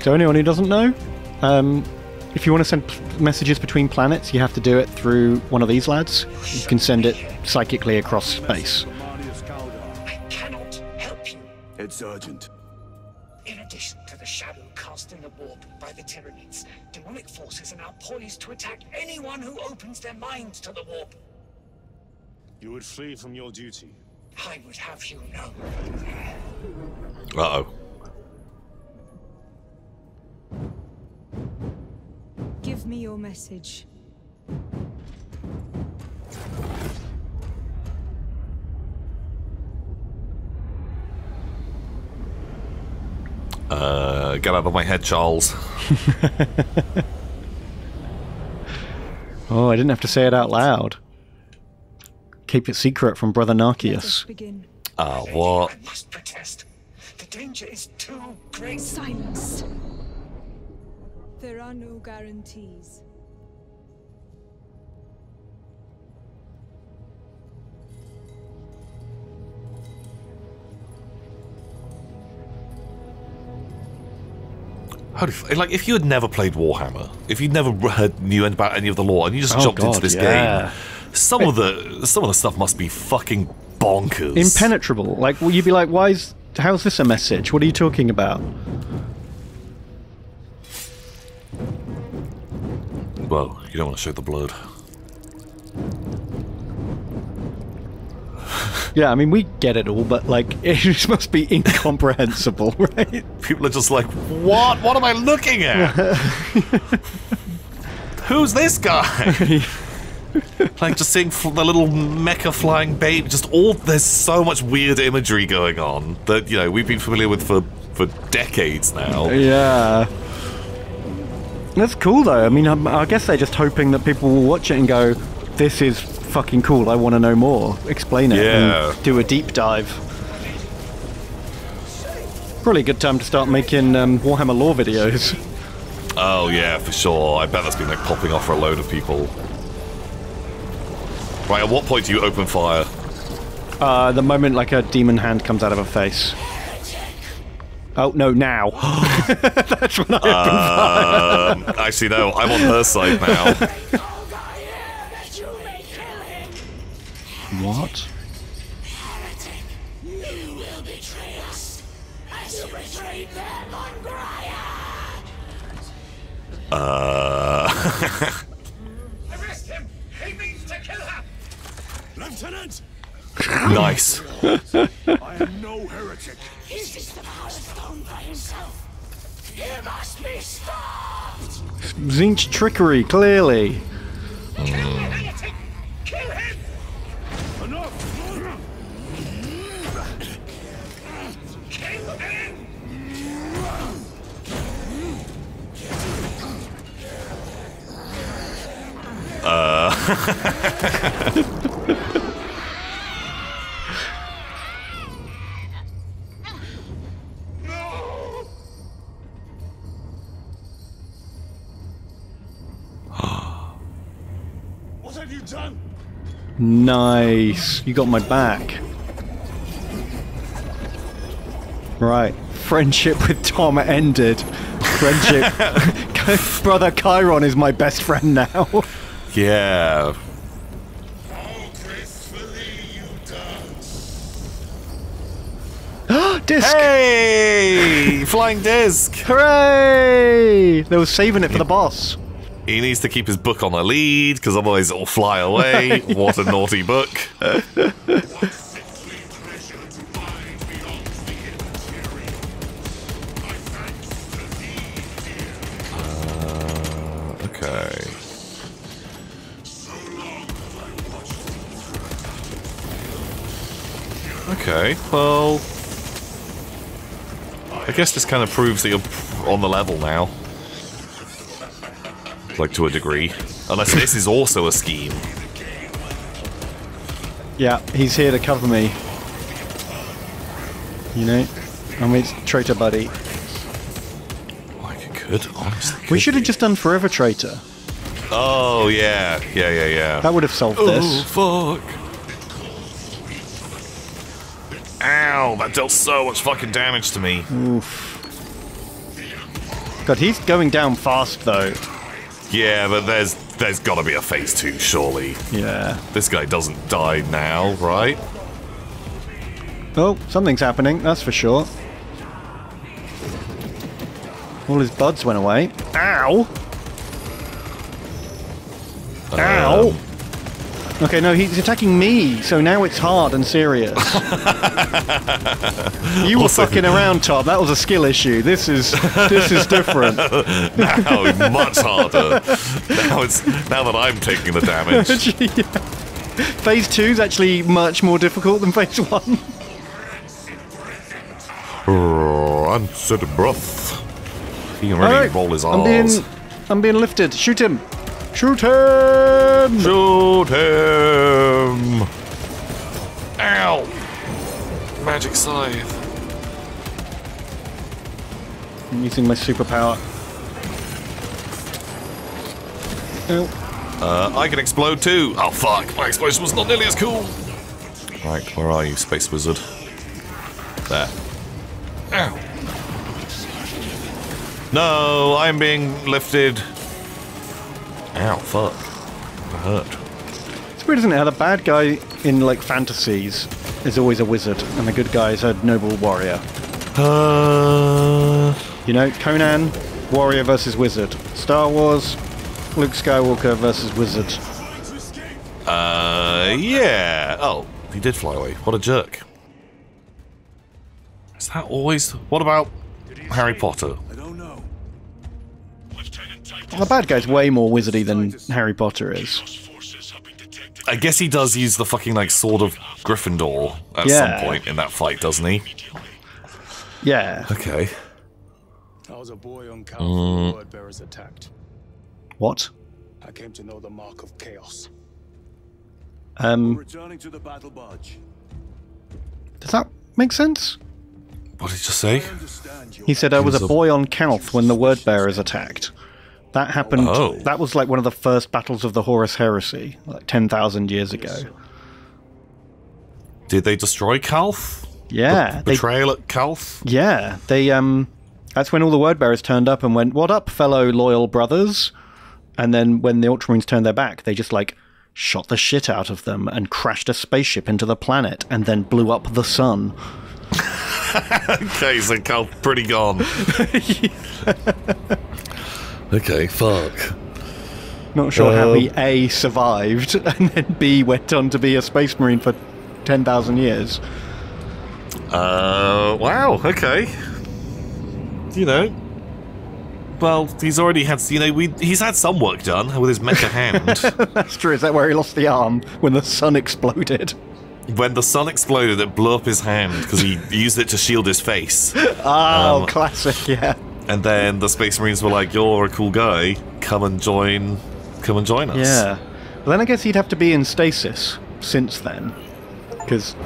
So anyone who doesn't know, if you want to send messages between planets, you have to do it through one of these lads. You can send it psychically across space. I cannot help you. It's urgent. In addition to the shadow cast in the warp by the Tyranids, demonic forces are now poised to attack anyone who opens their minds to the warp. You would flee from your duty. I would have you know. Uh-oh. Give me your message. Get out of my head, Charles. Oh, I didn't have to say it out loud. Keep it secret from Brother Narcius. Ah, what? I must protest. The danger is too great. Silence. There are no guarantees. Holy f, like, if you had never played Warhammer, if you'd never knew about any of the lore, and you just jumped into this game, some of the stuff must be fucking bonkers, impenetrable. Like, well, you'd be like, "Why is? How's this a message? What are you talking about?" Well, you don't want to show the blood. Yeah, I mean, we get it all, but, like, it just must be incomprehensible, right? People are just like, what? What am I looking at? Who's this guy? Like, just seeing the little mecha flying baby, just all, there's so much weird imagery going on that, you know, we've been familiar with for decades now. Yeah. That's cool, though. I mean, I guess they're just hoping that people will watch it and go, this is fucking cool, I want to know more. Explain it and do a deep dive. Probably a good time to start making Warhammer lore videos. Oh, yeah, for sure. I bet that's been, like, popping off for a load of people. Right, at what point do you open fire? The moment, like, a demon hand comes out of a face. Oh, no, now. That's when I open fire. Actually, no, I'm on her side now. What? Heretic, you will betray us as you betrayed them on Graia. Arrest him! He means to kill her! Lieutenant! Nice. I am no heretic. Is this the power thrown by himself? He must be stopped! Zinch trickery, clearly. Kill the heretic! Kill him! Enough! Kill him! What have you done? Nice. You got my back. Right. Friendship with Tom ended. Friendship. Brother Chiron is my best friend now. Yeah. How gracefully you dance. Disc! Hey! Flying disc! Hooray! They were saving it for the boss. He needs to keep his book on the lead, because otherwise it'll fly away. What a naughty book. What sickly pleasure to mine beyond the interior. My thanks to thee, dear. Okay. So long have I watched you. Okay, well, I guess this kind of proves that you're on the level now. Like, to a degree. Unless this is also a scheme. Yeah, he's here to cover me. You know? I'm his traitor buddy. Like, it could, honestly. We should have just done Forever Traitor. Oh, yeah. Yeah, yeah, yeah. That would have solved this. Oh, fuck. Ow, that dealt so much fucking damage to me. Oof. God, he's going down fast, though. Yeah, but there's got to be a phase two, surely. Yeah. This guy doesn't die now, right? Oh, something's happening, that's for sure. All his buds went away. Ow! Ow! Okay, no, he's attacking me, so now it's hard and serious. You were also fucking around, Tom. That was a skill issue. This is different. Now much harder. Now that I'm taking the damage. Yeah. Phase 2 is actually much more difficult than Phase 1. Answer the breath. He can really roll his arms. I'm being lifted. Shoot him. Shoot him! Shoot him! Ow! Magic scythe. I'm using my superpower. Ow. I can explode too! Oh fuck, my explosion was not nearly as cool! Right, where are you, space wizard? There. Ow! No, I'm being lifted. Ow, fuck. That hurt. It's weird, isn't it, how the bad guy in, like, fantasies is always a wizard, and the good guy is a noble warrior. You know, Conan, warrior versus wizard. Star Wars, Luke Skywalker versus wizard. Yeah. Oh, he did fly away. What a jerk. Is that always... What about Harry Potter? The bad guy's way more wizardy than Harry Potter is. I guess he does use the fucking, like, Sword of Gryffindor at some point in that fight, doesn't he? Yeah. Okay. I was a boy on Calth when Wordbearers attacked. What? I came to know the mark of chaos. Returning to the battle barge. Does that make sense? What did you say? He said I was a boy on Calth when the Wordbearers attacked. That happened. Oh. That was like one of the first battles of the Horus Heresy, like 10,000 years ago. Did they destroy Calth? Yeah, the betrayal at Calth. Yeah, they. That's when all the Wordbearers turned up and went, "What up, fellow loyal brothers?" And then when the Ultramarines turned their back, they just like shot the shit out of them and crashed a spaceship into the planet and then blew up the sun. Okay, so Calth pretty gone. Okay, fuck. Not sure how he A, survived, and then B, went on to be a space marine for 10,000 years. Wow, okay. You know. Well, he's already had, you know, he's had some work done with his mecha hand. That's true, is that where he lost the arm? When the sun exploded? When the sun exploded, it blew up his hand, because he used it to shield his face. Oh, classic, yeah. And then the Space Marines were like, "You're a cool guy. Come and join us." Yeah. Well, then I guess he'd have to be in stasis since then, because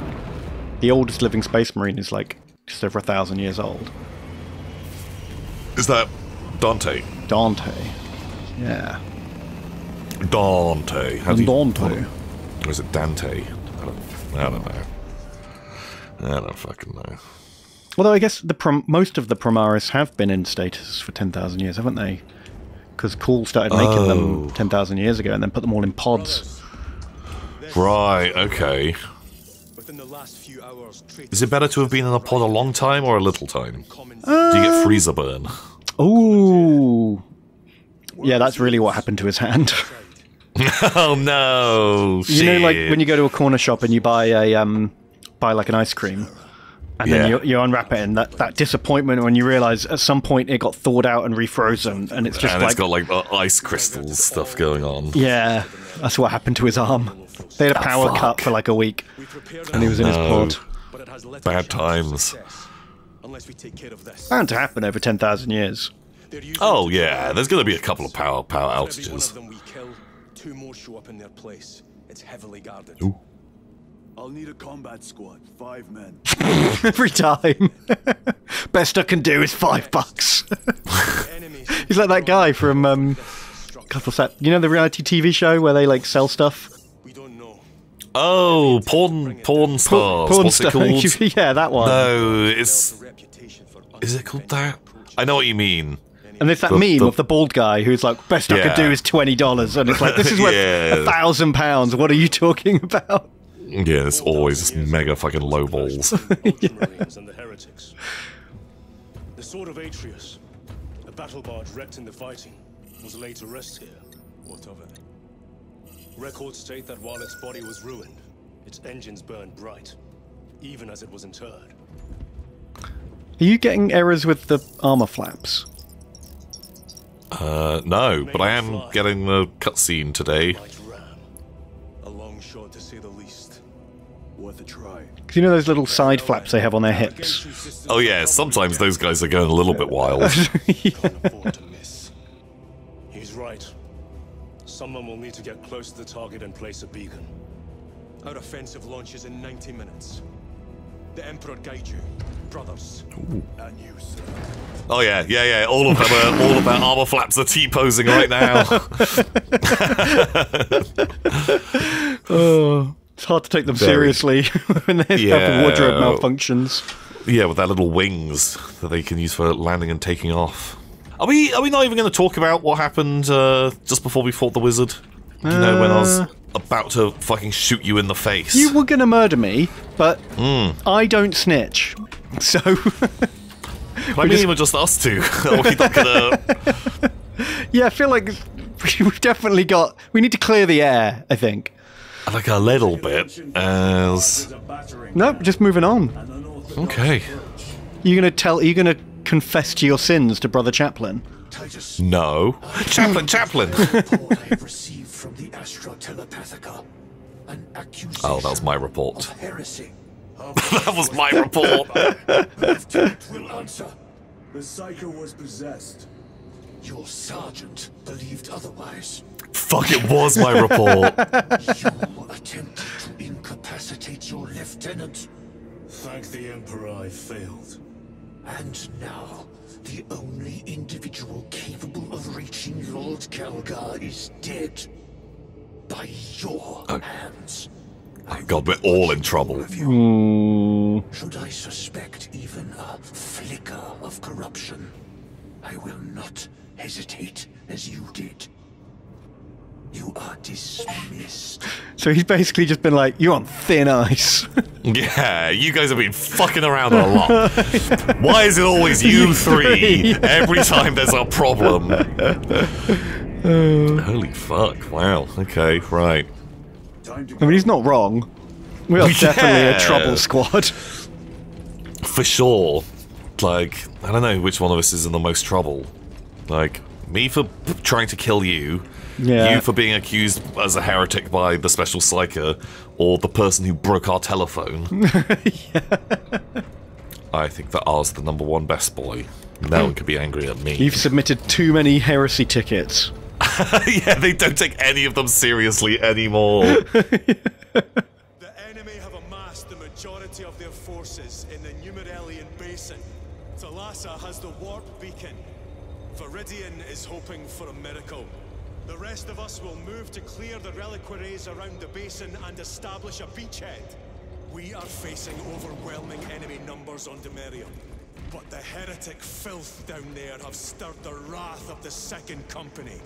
the oldest living Space Marine is like just over 1,000 years old. Is that Dante? Dante. Yeah. Dante. Dante. Or is it Dante? I don't know. I don't fucking know. Although I guess most of the Primaris have been in status for 10,000 years, haven't they? Because Call started making them 10,000 years ago and then put them all in pods. Right, okay. Is it better to have been in a pod a long time or a little time? Do you get freezer burn? Ooh. Yeah, that's really what happened to his hand. Oh no, shit. You know, like, when you go to a corner shop and you buy a buy like an ice cream. And then you unwrap it, and that disappointment when you realise at some point it got thawed out and refrozen, and it's just and like... it's got, like, ice crystals stuff going on. Yeah, that's what happened to his arm. They had a power cut for, like, a week, and he was in his pod. Bad times. Bound to happen over 10,000 years. Oh, yeah, there's going to be a couple of power outages. Ooh. I'll need a combat squad, 5 men. Every time. Best I can do is $5. He's like that guy from Cuttlesat. You know the reality TV show where they like sell stuff? Oh, porn stars. Porn What's it called? Yeah, that one. No, it's... Is it called that? I know what you mean. And there's that meme of the bald guy who's like, best I could do is $20. And it's like, this is worth £1,000. What are you talking about? Yeah, it's always just mega fucking low balls. Ultramarines and the heretics. The Sword of Atreus, a battle barge wrecked in the fighting, was laid to rest here. What of it? Records state that while its body was ruined, its engines burned bright, even as it was interred. Are you getting errors with the armor flaps? No, but I am getting the cutscene today. A long shot to say the least. Worth a try. Because you know those little side flaps they have on their hips? Oh yeah, sometimes those guys are going a little bit wild. Can't afford to miss. He's right. Someone will need to get close to the target and place a beacon. Our offensive launches in 90 minutes. The Emperor guide you, brothers. And you, sir. Oh yeah. All of them are, all of our armor flaps are T-posing right now. Oh, it's hard to take them seriously when they have wardrobe malfunctions. Yeah, with their little wings that they can use for landing and taking off. Are we not even going to talk about what happened just before we fought the wizard? You know, when I was about to fucking shoot you in the face. You were going to murder me, but I don't snitch, so... Maybe just us two. Are we not gonna... Yeah, I feel like we've definitely got... We need to clear the air, I think. Like a little bit, as... Nope, just moving on. Okay. Are you going to confess to your sins to Brother Chaplain? No. Chaplain! From the Astro Telepathica, an accusation that was my report. Heresy. That was my report. Lieutenant will answer. The psycho was possessed. Your sergeant believed otherwise. Fuck, it was my report. You attempted to incapacitate your lieutenant. Thank the Emperor, I failed. And now, the only individual capable of reaching Lord Kalgar is dead. By your hands. Oh God, we're all in trouble. Should I suspect even a flicker of corruption, I will not hesitate as you did. You are dismissed. So he's basically just been like, you're on thin ice. Yeah, you guys have been fucking around a lot. Why is it always you three every time there's a problem? Holy fuck, wow, okay, right. I mean, he's not wrong. We are definitely a trouble squad. For sure. Like, I don't know which one of us is in the most trouble. Like, me for trying to kill you, you for being accused as a heretic by the special psyker, or the person who broke our telephone. I think that ours the number one best boy. No one could be angry at me. You've submitted too many heresy tickets. Yeah, they don't take any of them seriously anymore. The enemy have amassed the majority of their forces in the Numirellian Basin. Thalassa has the warp beacon. Viridian is hoping for a miracle. The rest of us will move to clear the reliquaries around the basin and establish a beachhead. We are facing overwhelming enemy numbers on Demerium. But the heretic filth down there have stirred the wrath of the Second Company.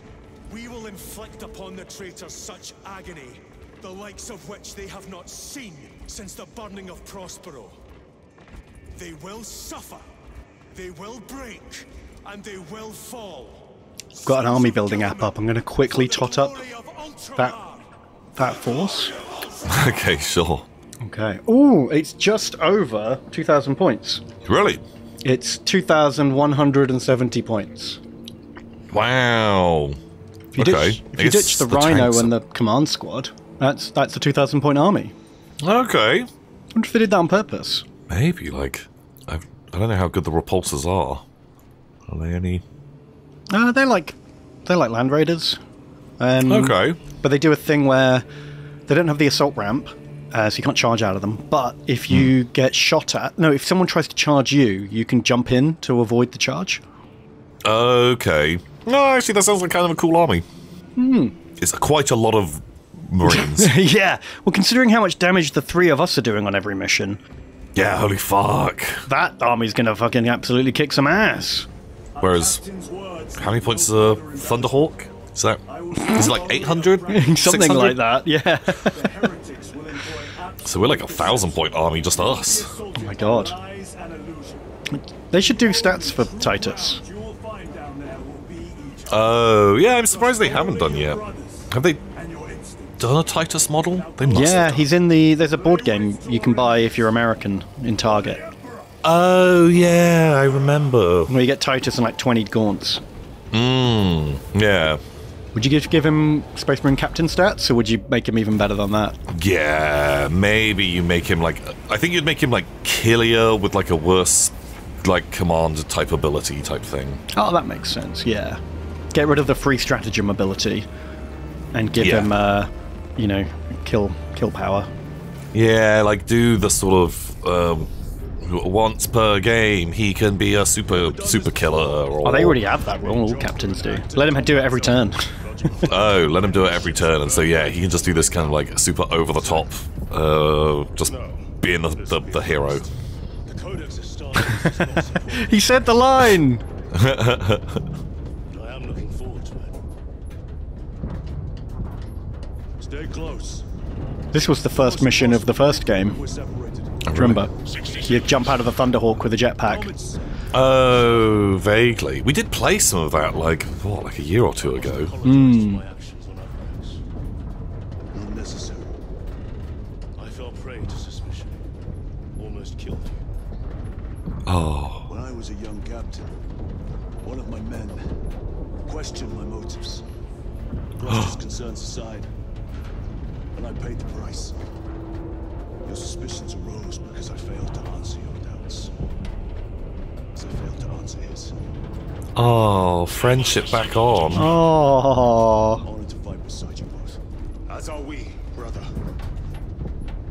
We will inflict upon the traitors such agony, the likes of which they have not seen since the burning of Prospero. They will suffer, they will break, and they will fall. I've got an army building app up. I'm going to quickly tot up that force. Okay, sure. Okay. Ooh, it's just over 2,000 points. Really? It's 2,170 points. Wow. If you ditch the Rhino and the command squad, that's a 2,000 point army. Okay. I wonder if they did that on purpose. Maybe, like, I don't know how good the repulsors are. Are they any? They're like land raiders. Okay. But they do a thing where they don't have the assault ramp, so you can't charge out of them. But if you get shot at, if someone tries to charge you, you can jump in to avoid the charge. Okay. No, actually, that sounds like kind of a cool army. It's quite a lot of Marines. Yeah. Well, considering how much damage the three of us are doing on every mission. Yeah, holy fuck. That army's gonna fucking absolutely kick some ass. Whereas How many points is the Thunderhawk? Is that, is it like 800? Something 600? Like that, yeah. So we're like a 1,000-point army, just us. Oh my god. They should do stats for Titus. Oh, yeah, I'm surprised they haven't done yet. Have they done a Titus model? They must have. He's in the... There's a board game you can buy if you're American in Target. Oh, yeah, I remember. Where you get Titus and like 20 gaunts. Mmm, yeah. Would you give him Space Marine Captain stats, or would you make him even better than that? Yeah, maybe you make him like... I think you'd make him like Killia with like a worse like command type ability type thing. Oh, that makes sense, yeah. Get rid of the free stratagem ability and give him, you know, kill power. Yeah, like do the sort of... once per game, he can be a super killer. Or... Oh, they already have that rule. All captains do. Let him do it every turn. Oh, let him do it every turn, and so yeah, he can just do this kind of like super over the top, just being the hero. He said the line. I am looking forward to it. Stay close. This was the first mission of the first game. Remember, you jump out of the Thunderhawk with a jetpack. Oh, vaguely. We did play some of that, like, what, like a year or two ago. Mm. Oh. When I was a young captain, one of my men questioned my motives. Brother's concerns aside, and I paid the price. Your suspicions arose because I failed to answer your doubts. As I failed to answer his. Oh, friendship back on. Oh. Honored to fight beside you both. As are we, brother.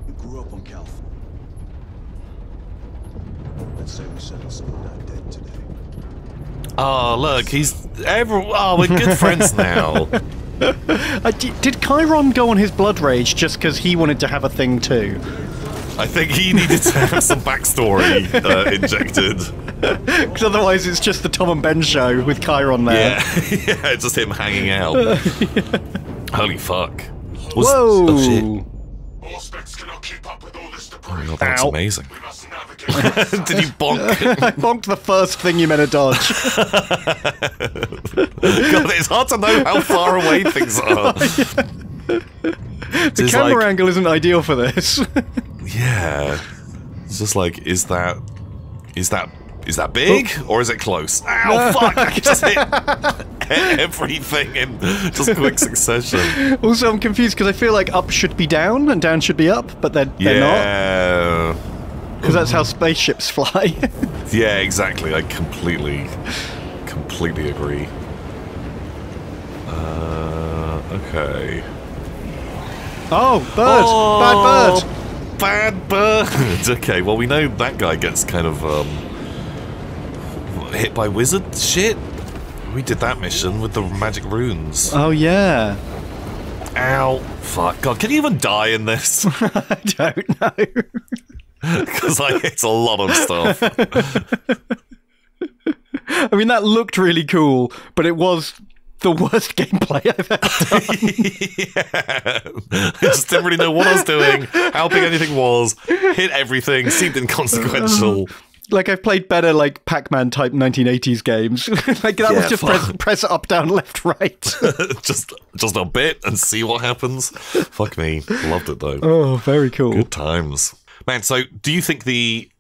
You grew up on Calth. Let's say we settled some of that debt today. Oh, look, he's we're good friends now. Did Chiron go on his blood rage just because he wanted to have a thing too? I think he needed to have some backstory injected. Because otherwise it's just the Tom and Ben show with Chiron there. Yeah, just him hanging out. Holy fuck. Whoa! Oh shit. All specs cannot keep up with all this debris. Oh, that's amazing. Did you bonk? I bonked the first thing you meant to dodge. God, it's hard to know how far away things are. The camera angle isn't ideal for this. Yeah. It's just like, is that big? Oh. Or is it close? Ow, fuck! I just hit everything in just quick succession. Also, I'm confused because I feel like up should be down and down should be up, but they're not. Because that's how spaceships fly. Yeah, exactly. I completely agree. Okay. Oh, bird! Oh, bad bird! Bad bird! Okay, well, we know that guy gets kind of, hit by wizard shit. We did that mission with the magic runes. Oh, yeah. Ow. Fuck. God, can you even die in this? I don't know. Because I hit a lot of stuff. I mean, that looked really cool, but it was the worst gameplay I've ever done. Yeah. I just didn't really know what I was doing, how big anything was, hit everything, seemed inconsequential. Like, I've played better, like, Pac-Man type 1980s games. Like, that was just press up, down, left, right. just a bit and see what happens. Fuck me. Loved it, though. Oh, very cool. Good times. Man, so do you think the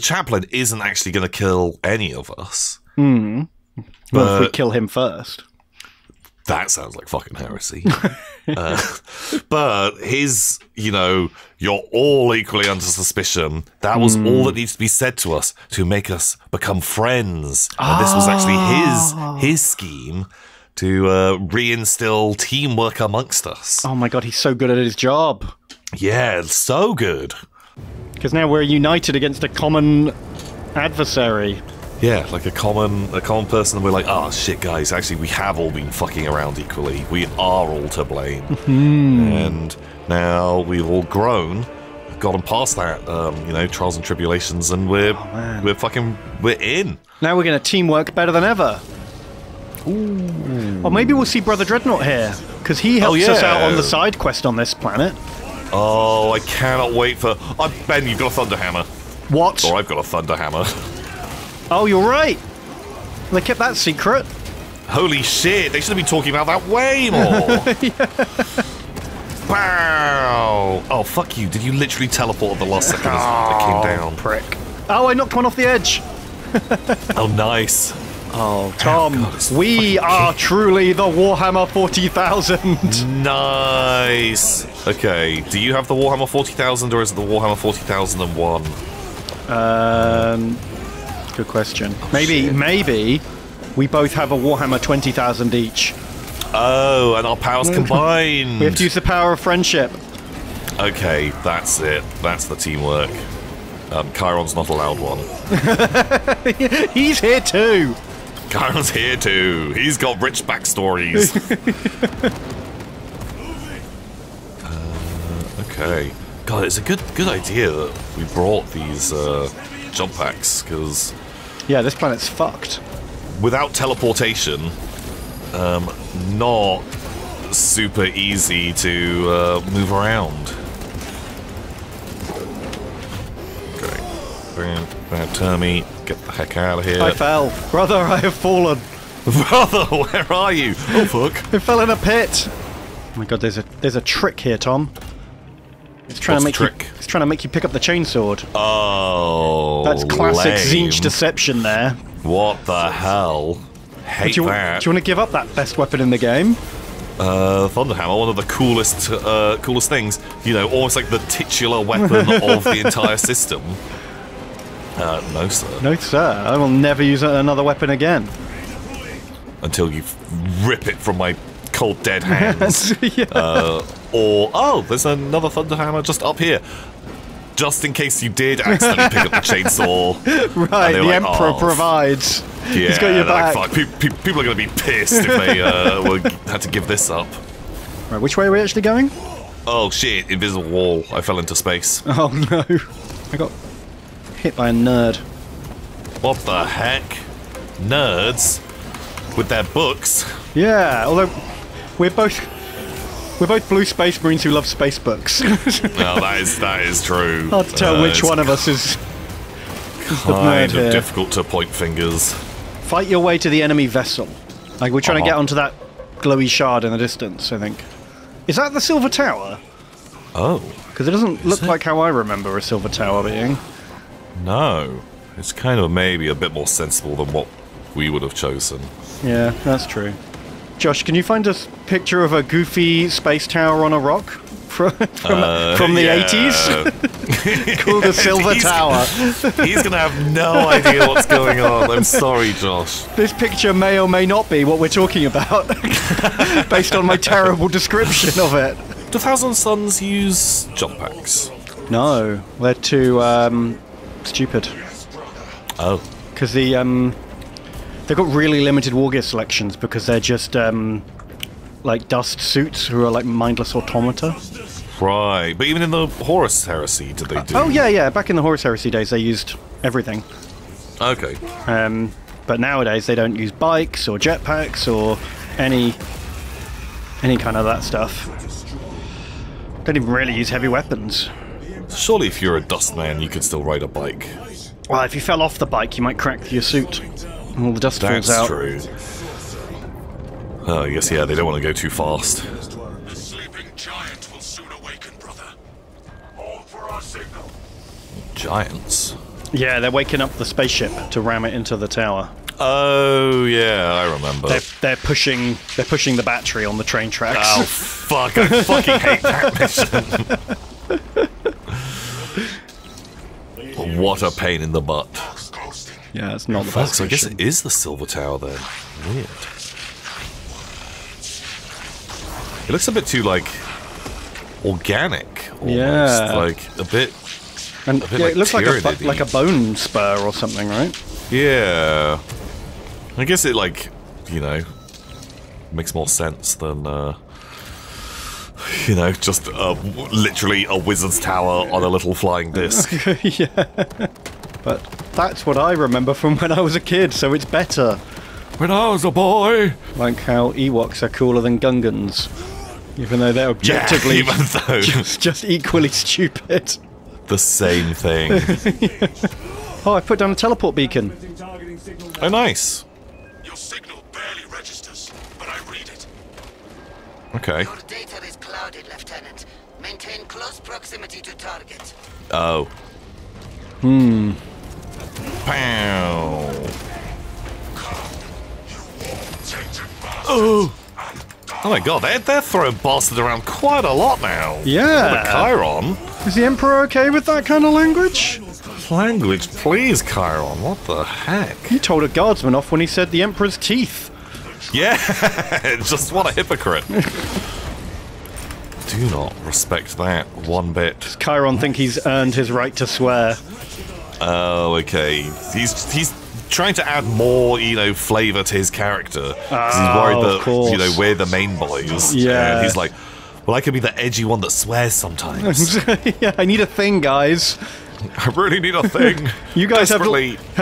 chaplain isn't actually going to kill any of us? Mm. Well, if we kill him first. That sounds like fucking heresy. But his, you know, you're all equally under suspicion. That was all that needs to be said to us to make us become friends. And this was actually his scheme to reinstill teamwork amongst us. Oh my god, he's so good at his job. Yeah, so good. Because now we're united against a common adversary. Yeah, like a common person, and we're like, oh shit, guys, actually we have all been fucking around equally. We are all to blame. And now we've all grown gotten past that, you know, trials and tribulations, and we're in. Now we're going to teamwork better than ever. Ooh. Or maybe we'll see Brother Dreadnought here, because he helps us out on the side quest on this planet. Oh, I cannot wait for... Oh, Ben, you've got a Thunderhammer. What? Or I've got a Thunderhammer. Oh, you're right. They kept that secret. Holy shit, they should have been talking about that way more. Wow! Oh, fuck you. Did you literally teleport at the last second as I came down? Prick. Oh, I knocked one off the edge. Oh, nice. Oh, Tom, God, we are truly the Warhammer 40,000. Nice. Okay, do you have the Warhammer 40,000 or is it the Warhammer 40,001? Good question. Oh, maybe we both have a Warhammer 20,000 each. Oh, and our powers combined. We have to use the power of friendship. Okay, that's it. That's the teamwork. Chiron's not allowed one. He's here too. Chiron's here too. He's got rich backstories. Okay. God, it's a good idea that we brought these jump packs, because... Yeah, this planet's fucked. Without teleportation, not super easy to move around. Now, Termy, get the heck out of here. I fell. Brother, I have fallen. Brother, where are you? Oh, fuck. I fell in a pit. Oh my god, there's a trick here, Tom. It's trying to make you pick up the chainsword. Oh. That's classic Zinch deception there. What the hell? Hate that. Do you want to give up that best weapon in the game? Thunderhammer, one of the coolest things. You know, almost like the titular weapon of the entire system. No, sir. No, sir. I will never use another weapon again. Until you rip it from my cold, dead hands. Yeah. Or, oh, there's another Thunderhammer just up here. Just in case you did accidentally pick up the chainsaw. Right, the Emperor provides. Yeah, he's got your back. Like, fuck, people are going to be pissed if they had to give this up. Right, which way are we actually going? Oh, shit, invisible wall. I fell into space. Oh, no. I got... hit by a nerd. What the heck? Nerds? With their books? Yeah, although we're both blue space marines who love space books. No, that is true. Hard to tell which one of us is the nerd here. Difficult to point fingers. Fight your way to the enemy vessel. Like, we're trying to get onto that glowy shard in the distance, I think. Is that the Silver Tower? Oh. Because it doesn't look like how I remember a Silver Tower being. No, it's kind of maybe a bit more sensible than what we would have chosen. Yeah, that's true. Josh, can you find a picture of a goofy space tower on a rock from the 80s? Called the Silver Tower. He's going to have no idea what's going on. I'm sorry, Josh. This picture may or may not be what we're talking about, based on my terrible description of it. Do Thousand Sons use jump packs? No, they're too... stupid. Oh. Because the, they've got really limited war gear selections because they're just, like dust suits who are like mindless automata. Right, but even in the Horus Heresy did they do... Oh, yeah, back in the Horus Heresy days they used everything. Okay. But nowadays they don't use bikes or jetpacks or any kind of that stuff. Don't even really use heavy weapons. Surely if you're a dust man, you could still ride a bike. Well, if you fell off the bike, you might crack your suit. And all the dust falls out. That's true. Oh, I guess, yeah, they don't want to go too fast. The sleeping giant will soon awaken, brother. All for our signal. Giants? Yeah, they're waking up the spaceship to ram it into the tower. Oh, yeah, I remember. They're pushing the battery on the train tracks. Oh, fuck, I fucking hate that mission. What a pain in the butt. Yeah, it's not the best. So I guess it is the Silver Tower then. Weird. It looks a bit too, like, organic, almost. Yeah. Like, a bit... And, yeah, like it looks like a bone spur or something, right? Yeah. I guess it, like, you know, makes more sense than... you know, just literally a wizard's tower on a little flying disc. Yeah. But that's what I remember from when I was a kid, so it's better. When I was a boy! Like how Ewoks are cooler than Gungans. Even though they're objectively just equally stupid. The same thing. Yeah. Oh, I put down a teleport beacon. Oh, nice. Your signal barely registers, but I read it. Okay. Your data is clouded, Lieutenant. Maintain close proximity to target. Oh. Hmm. Pow. Oh. Oh my god, they're throwing bastard around quite a lot now. Yeah. The Chiron. Is the Emperor okay with that kind of language? Language, please, Chiron. What the heck? You told a guardsman off when he said the Emperor's teeth. Yeah, just what a hypocrite. Do not respect that one bit. Does Chiron think he's earned his right to swear? Oh, okay. He's trying to add more, you know, flavour to his character. Because he's worried that, you know, we're the main boys. Yeah. And he's like, well, I could be the edgy one that swears sometimes. Yeah, I need a thing, guys. I really need a thing. You guys have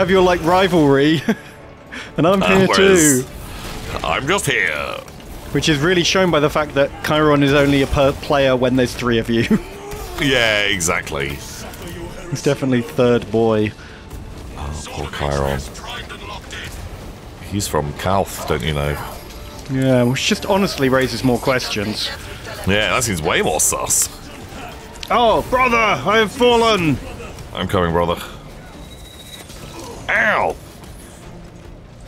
your, like, rivalry. And I'm here too. I'm just here. Which is really shown by the fact that Chiron is only a player when there's three of you. Yeah, exactly. He's definitely third boy. Oh, poor Chiron. He's from Calth, don't you know? Yeah, which just honestly raises more questions. Yeah, that seems way more sus. Oh, brother! I have fallen! I'm coming, brother. Ow!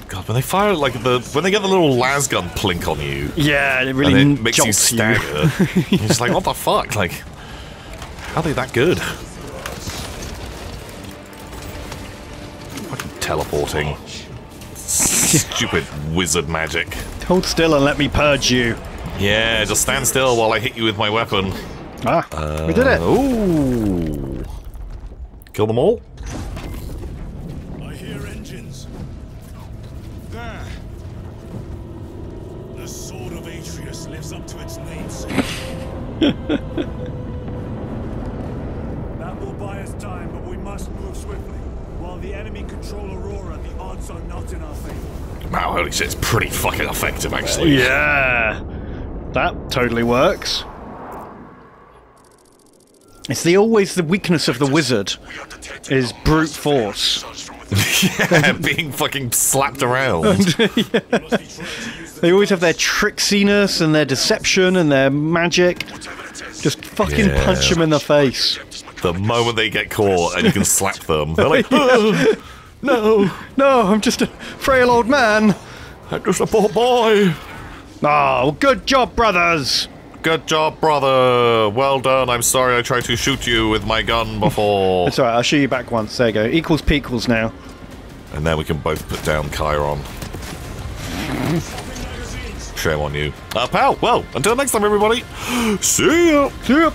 God, when they fire, like, when they get the little lasgun plink on you... Yeah, it really and it makes you stagger. Yeah. You're just like, what the fuck? Like, how are they that good? Fucking teleporting. Stupid wizard magic. Hold still and let me purge you. Yeah, just stand still while I hit you with my weapon. Ah, we did it! Ooh! Kill them all? I hear engines. There! The Sword of Atreus lives up to its namesake. That will buy us time, but we must move swiftly. While the enemy control Aurora, the odds are not in our favor. Wow, holy shit, it's pretty fucking effective, actually. Yeah! That totally works. It's always the weakness of the wizard is brute force. Yeah, being fucking slapped around. Yeah. They always have their tricksiness and their deception and their magic. Just fucking punch them in the face. The moment they get caught and you can slap them, they're like, oh, no, no, I'm just a frail old man. I'm just a poor boy. Oh, good job, brothers. Good job, brother. Well done. I'm sorry I tried to shoot you with my gun before. It's alright, I'll shoot you back once. There you go. Equals pequels now. And now we can both put down Chiron. Shame on you. Pal, well, until next time, everybody. See ya. See ya.